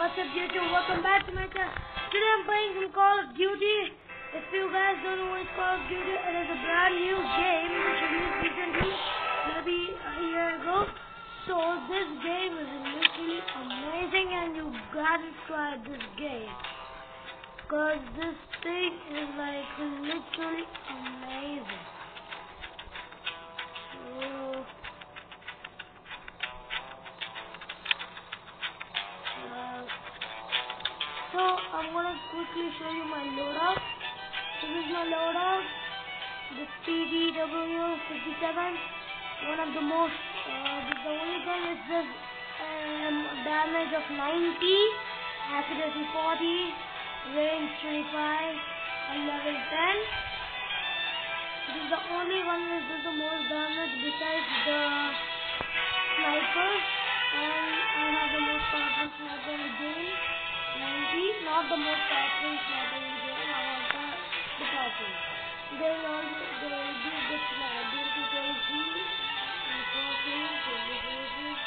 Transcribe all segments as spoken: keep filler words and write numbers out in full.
What's up, YouTube? Welcome back to my channel. Today I'm playing some Call of Duty. If you guys don't know what it's Call of Duty, it is a brand new game which released recently, maybe a year ago. So this game is literally amazing, and you gotta try this game, cause this thing is like literally amazing. So So, I'm gonna quickly show you my loadout. This is my loadout, the P D W fifty-seven, one of the most, uh, the only thing is just um, damage of ninety, accuracy forty, range twenty-five, and level ten. This is the only one that does the most damage besides the sniper, and I have the most powerful sniper in the game. ninety, not the most powerful sniper in the game, I want the, the powerful. They will all they will do the sniper to play G and fourteen to the bases.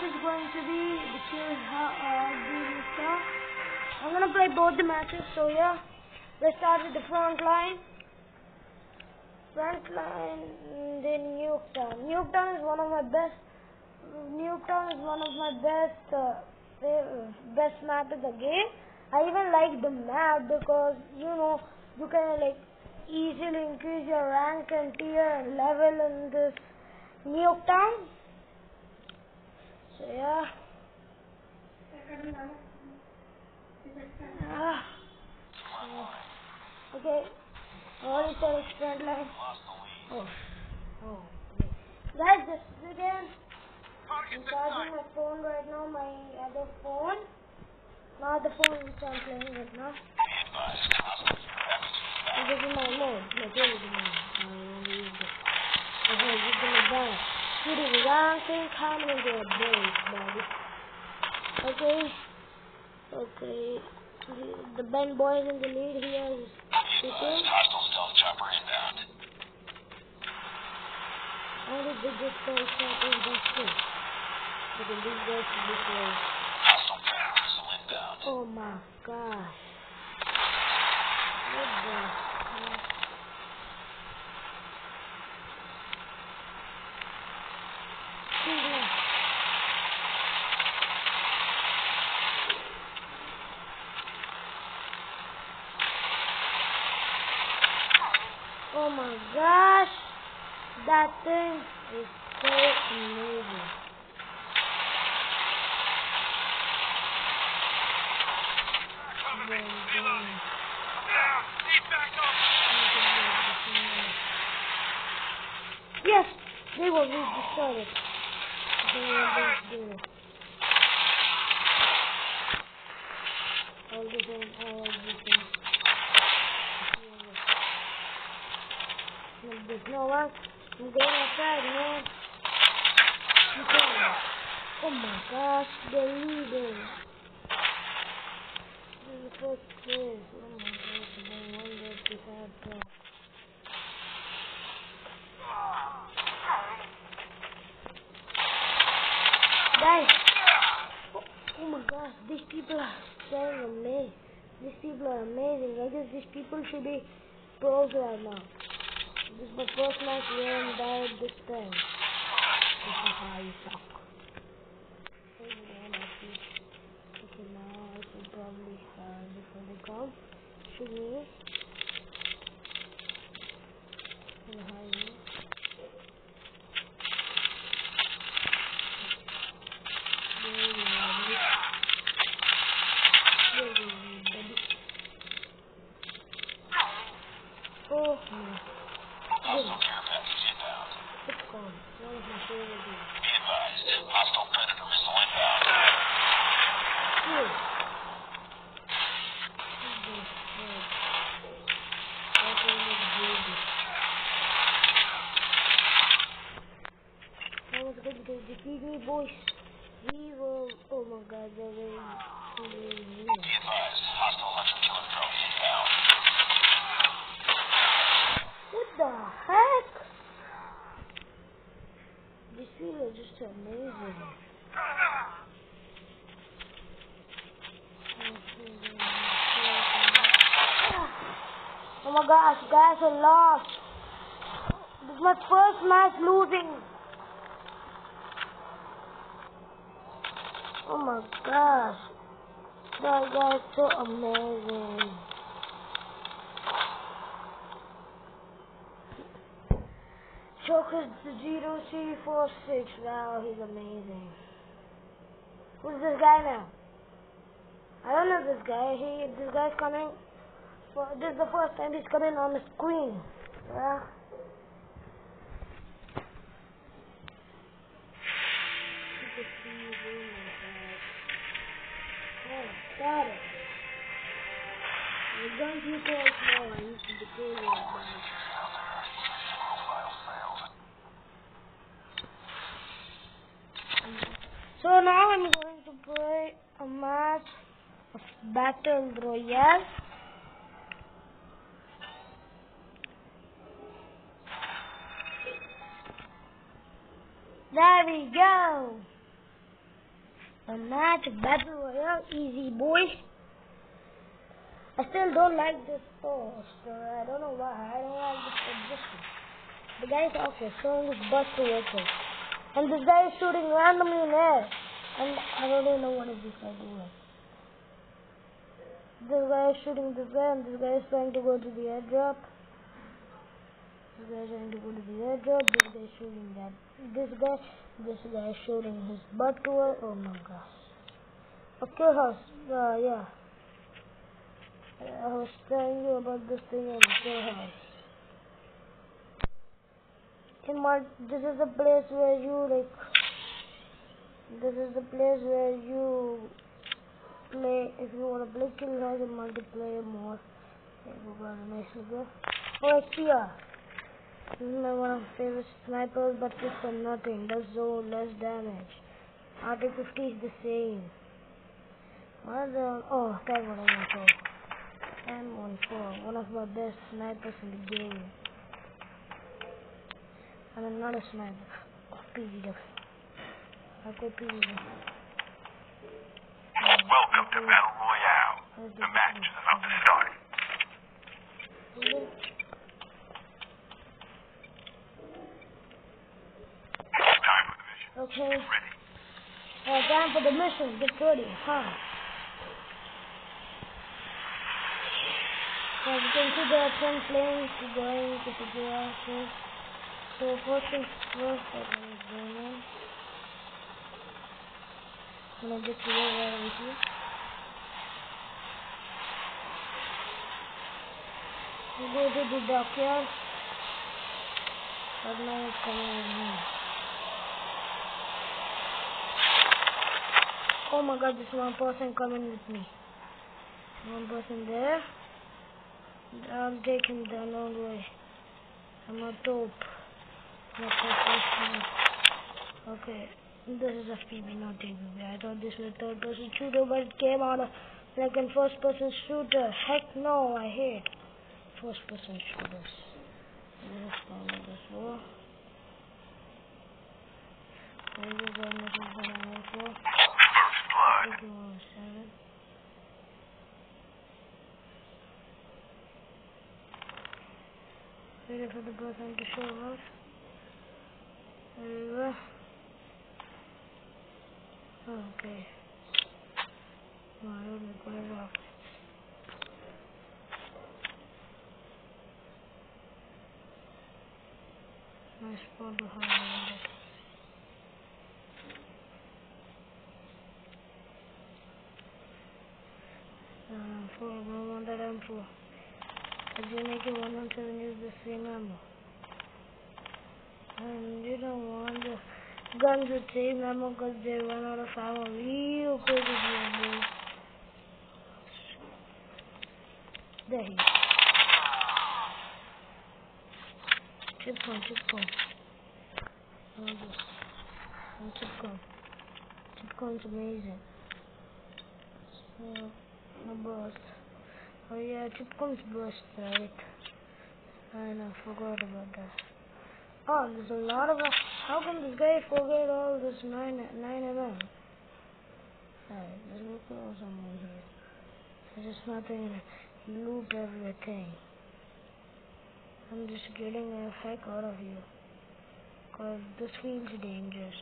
Is going to be the kill how uh, the stuff. I'm gonna play both the matches, so yeah. Let's start with the front line. Front line, then Nuketown. Nuketown is one of my best. Nuketown is one of my best uh, best map in the game. I even like the map because you know you can like easily increase your rank and tier and level in this Nuketown. So yeah. yeah. Okay. What is the front line? Oh. Oh. Okay. Guys, this is again. I'm charging my phone right now. My other phone. Not the phone which I'm playing right now. This is my mode. My game is mine. I want to use it. Okay, this is my phone. It is ranking, coming to a base, buddy. Okay, okay. The, the Ben boy is in the lead here. Is hostile stealth chopper inbound. How did they get stealth chopper in this thing? Okay, this goes to this way. Hostile ground missile inbound. Oh my gosh. What the heck? Oh my gosh, that thing is so amazing. Yes, they will be destroyed. They will be destroyed. All the thing, all the thing. There's no one. I'm going outside, man. Okay. Oh my gosh, they're leaving. This is the first place. Oh my gosh, I wonder if we have that. Guys. Oh, oh my gosh, these people are so amazing. These people are amazing. I guess these people should be pros right now. This is my first match where I died this time. Haha, you suck. Okay, now I can probably uh, before they come. Shoot me. And hide me. Oh my. Hostile care package inbound. It's gone. That was my favorite game. Be advised, hostile predator missile inbound. Good. Good. Good. Good. Good. Good. Good. guys over here. Be advised, hostile hunter killer drone inbound. What the heck? These people are just amazing. Oh my gosh, guys, I lost. This is my first match losing. Oh my gosh, that guy is so amazing. Choker zero C forty-six, wow, he's amazing. Who's this guy now? I don't know this guy. He, this guy's coming. For, this is the first time he's coming on the screen. Yeah. Oh, got it. We're going to go now. I used to deploy it. So now I'm going to play a match of Battle Royale. There we go. A match of Battle Royale, easy boys. I still don't like this post. So I don't know why. I don't like this position. The guy is okay, showing his bus to work. And this guy is shooting randomly in air. And I don't even know what is this guy doing. This guy is shooting this guy, and this guy is trying to go to the airdrop. This guy is trying to go to the airdrop. This guy is shooting that. This guy, this guy is shooting his butt to her. Oh my gosh. Okay, house. Uh, yeah. I was telling you about this thing in the house. In my, this is the place where you like. This is the place where you. Play if you want to play kill house and multiplayer more. Oh, P R. This is my one of my favorite snipers, but it's for nothing. Does so less damage. R T fifty is the same. What the? Oh, that's what I want to say. M fourteen, one of my best snipers in the game. And I'm not a sniper. Oh, P D W. I go P D W. Welcome to Battle Royale. The match is about to start. It's time for the mission. Okay. Ready. Uh, time for the mission. Get ready, huh? So you can see there are ten planes going to the G R first. So first things first, I think it's going on. I'm gonna get you over with you. We go to the dockyard. But now it's coming with me. Oh my god, there's one person coming with me. One person there. I'll take him down all the way. I'm a dope. Not a okay. This is F P V, not T V. I thought this was a third person shooter, but it came out of like a first person shooter. Heck no, I hate first person shooters. This one is four. This is one is four. This one is seven. Waiting for the person to show up. There we go. Okay. No, I don't require rockets. Nice spot to hide around it. M four, I don't want that M four. If you make it one hundred seven, use the same ammo. And you don't want the guns with same ammo because they run out of ammo real quick. There he is. Chip gun, chip gun. Chip gun. Chip gun's amazing. burst. Oh yeah, chipcombs burst, right? And I forgot about that. Oh, there's a lot of. Uh, how come this guy forget all this nine nine millimeter? Alright, there's no clothes on here. There's just nothing. Loot everything. I'm just getting a heck out of you. Cause this feels dangerous.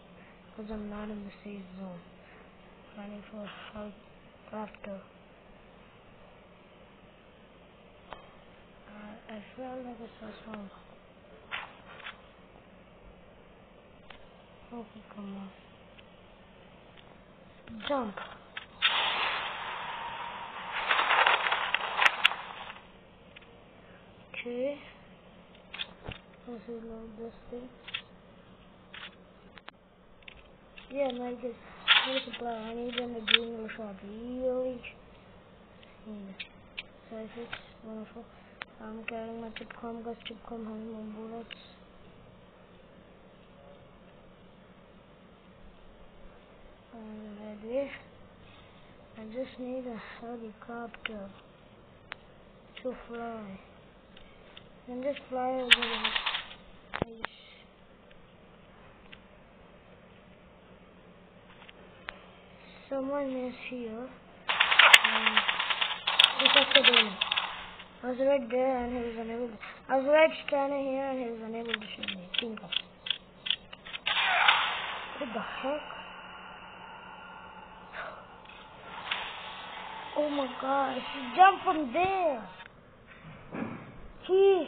Cause I'm not in the safe zone. Running for help after. Uh, I felt like I saw someone. Okay, come on. Jump. Okay. Let's reload this thing. Yeah, man, this supply. I need them to do no shot. Really? Yeah. So if it's wonderful. I'm carrying my chipcom, because chipcom has more bullets. And right there. I just need a helicopter to fly. And just fly over the place. Someone is here. And this is the game. I was right there and he was unable to. I was right standing here and he was unable to shoot me. Think of it. What the heck? Oh my god, he jumped from there. He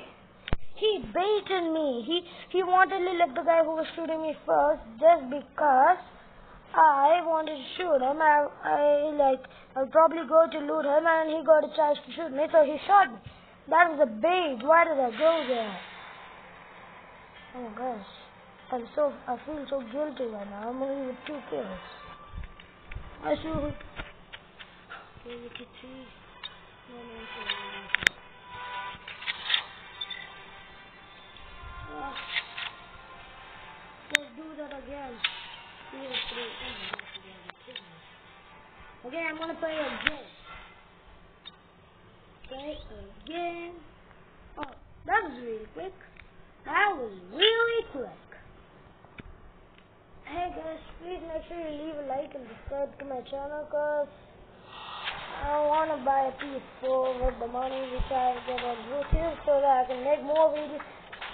he baited me. He he wanted to let the guy who was shooting me first just because I wanted to shoot him. I I like I'll probably go to loot him and he got a chance to shoot me, so he shot me. That was a bait. Why did I go there? Oh my gosh. I'm so I feel so guilty right now. I'm only with two kills. I shoot. Uh, let's do that again. Okay, I'm gonna play again. Play again. Oh, that was really quick. That was really quick. Hey guys, please make sure you leave a like and subscribe to my channel, cause I wanna buy a P S four with the money which I get on YouTube so that I can make more videos.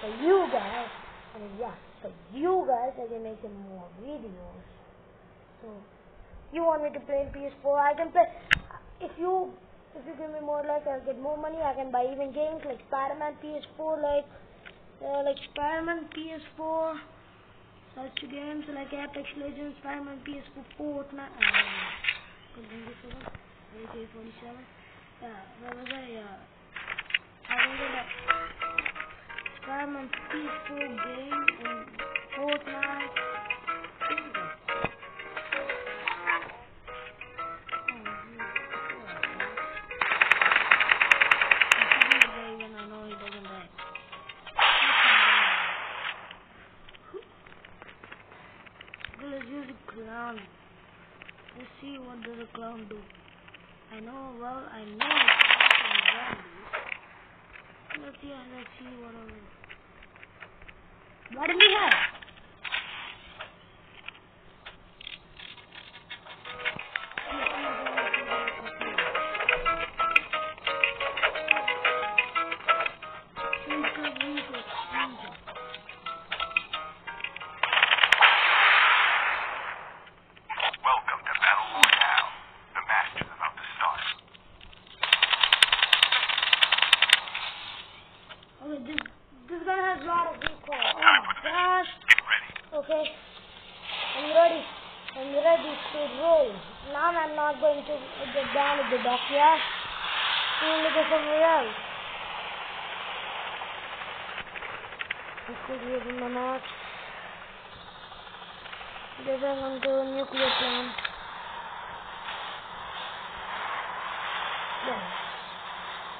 For you guys, I mean, yeah, for you guys, I can make some more videos. So, you want me to play P S four? I can play. If you, if you give me more likes, I'll get more money. I can buy even games like Spiderman P S four, like, uh, like Spiderman P S four, such games like Apex Legends, Spiderman P S four, Fortnite. R T forty-seven. Yeah, that was a. Yeah, I can do that. I'm on peaceful game in Fortnite. Let's use a clown. Let's see what does a clown do. I know, well, I know a clown can do. Let's see, let's see what I mean. What do we have? Welcome to Battle Royale, the masters of the stars. Okay, this, this guy has a lot of recoil. Oh my gosh. Okay. I'm ready. I'm ready to roll. Now I'm not going to get down at the dockyard. I'm going to go somewhere else. This could be in the north. They're going to a nuclear plant. Yeah.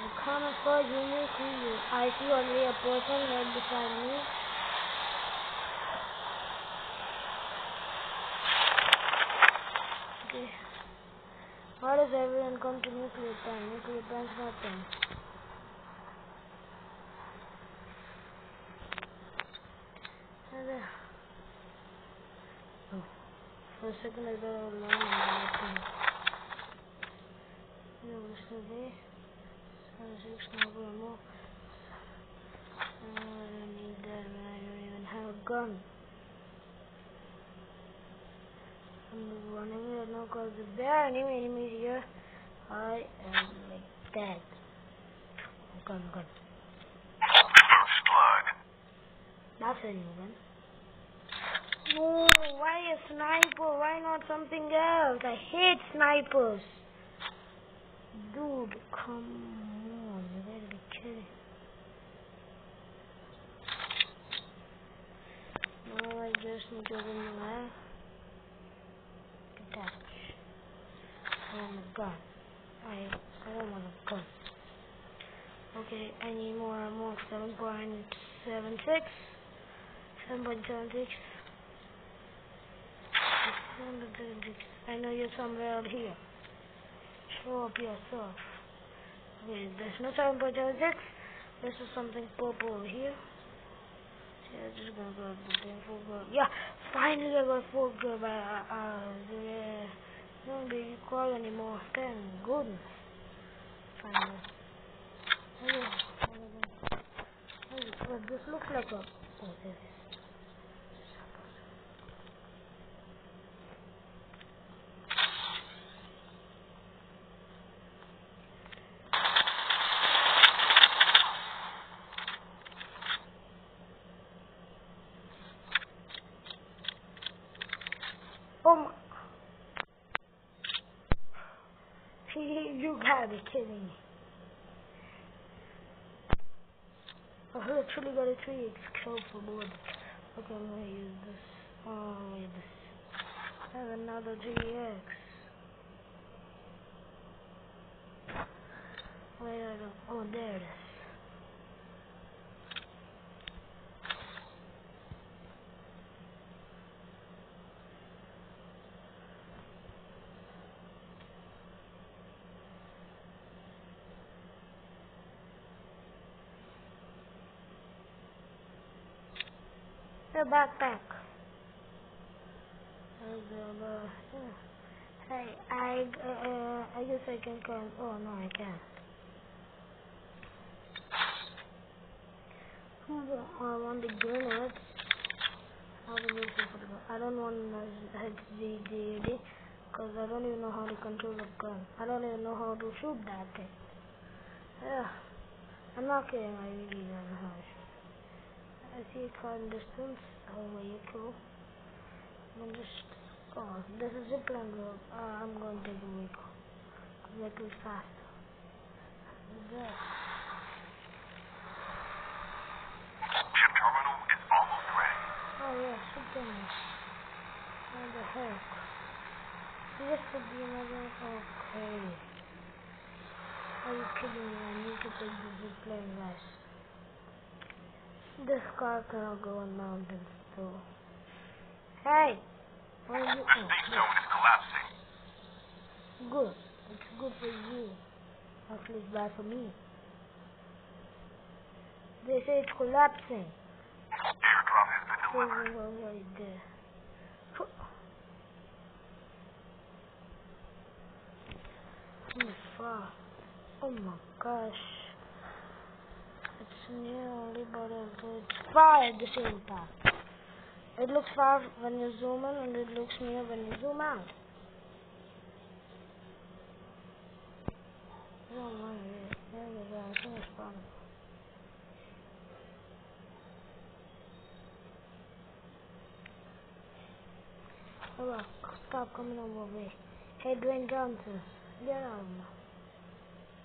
You come for you will see you. I see only a person right beside me. Okay. Why does everyone come to nuclear plant? Nuclear plant's nothing. Oh. For a second I got alone and nothing. No, what's the day? seven six, no more. I don't need that when I don't even have a gun. I'm running right now because there are new enemies here. I am like that. Gun, gun. That's a new gun. No, why a sniper? Why not something else? I hate snipers. Dude, come on. You gotta be kidding. Now I just need to open my eye. Attach. I want a gun. I, I don't want a gun. Okay, I need more ammo. seven point seven six. seven point seven six. I know you're somewhere out here. Show up yourself. Okay, there's no seven point seven six. This is something purple over here. See, I'm just gonna go to the full girl. Yeah, finally I got full girl, but I, I, I don't be call anymore. Thank goodness. Finally. Okay. Okay. What this looks like a... Oh, there it is. You gotta be kidding me. I literally got a three X kill for board. Okay, I'm gonna use this. Oh, I'm gonna use this. I have another three X. Where I go? Oh, there it is. The backpack. Hey, I uh, I guess I can come. Oh no, I can't. I want the grenades. I don't need to put them. I don't want H D D because I don't even know how to control the gun. I don't even know how to shoot that thing. Yeah, I'm not kidding. I really don't know how to shoot. I see a car in distance. How are you cool? I'm just... Oh, this is a plan road. Uh, I'm going to take a week off. Because they're too fast. There. Ship terminal is almost ready. Oh yeah, ship terminal. What the heck? This could be another... Okay. Are you kidding me? I need to take the zip line last. This car cannot go on mountains, though. Hey! What are you doing? The safe zone is collapsing. Good. It's good for you. At least bad for me. They say it's collapsing. Airdrop has been delivered. There's one right there. Too far. Oh my gosh. It's nearly, but it's far at the same time. It looks far when you zoom in, and it looks near when you zoom out. Oh my god, there we go, I think it's fun. Oh look, stop coming over me. Hey, Dwayne Johnson, get out of here.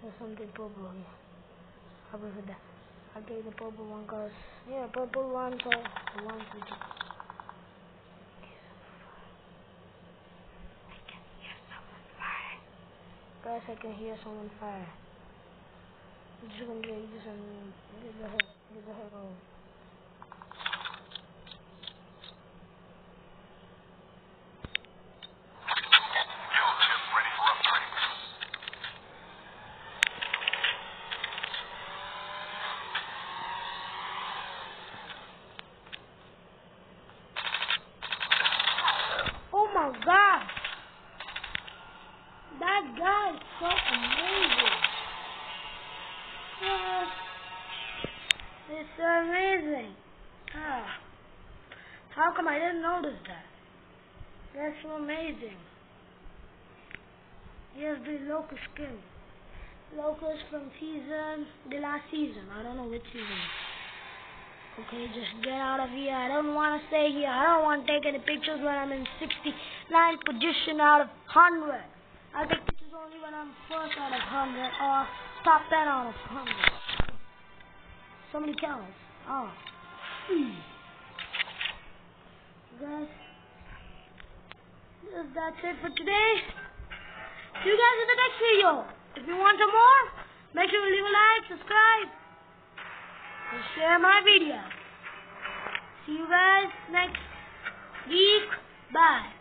There's something purple here. I'll be with that. I'll take the purple one cause yeah, purple one cause the one for the I can hear someone fire. Guys, I can hear someone fire. I'm just gonna take this and get the heck get the heck out. Kill ship ready for upgrade. It's so amazing. Ah, how come I didn't notice that? That's so amazing. Here's the Locust skin. Locust from season, the last season. I don't know which season. Okay, just get out of here. I don't want to stay here. I don't want to take any pictures when I'm in sixty-nine position out of one hundred. I'll take pictures only when I'm first out of one hundred or top ten out of one hundred. So many counts. Oh. Mm. Guys, that's it for today. See you guys in the next video. If you want some more, make sure you leave a like, subscribe, and share my video. See you guys next week. Bye.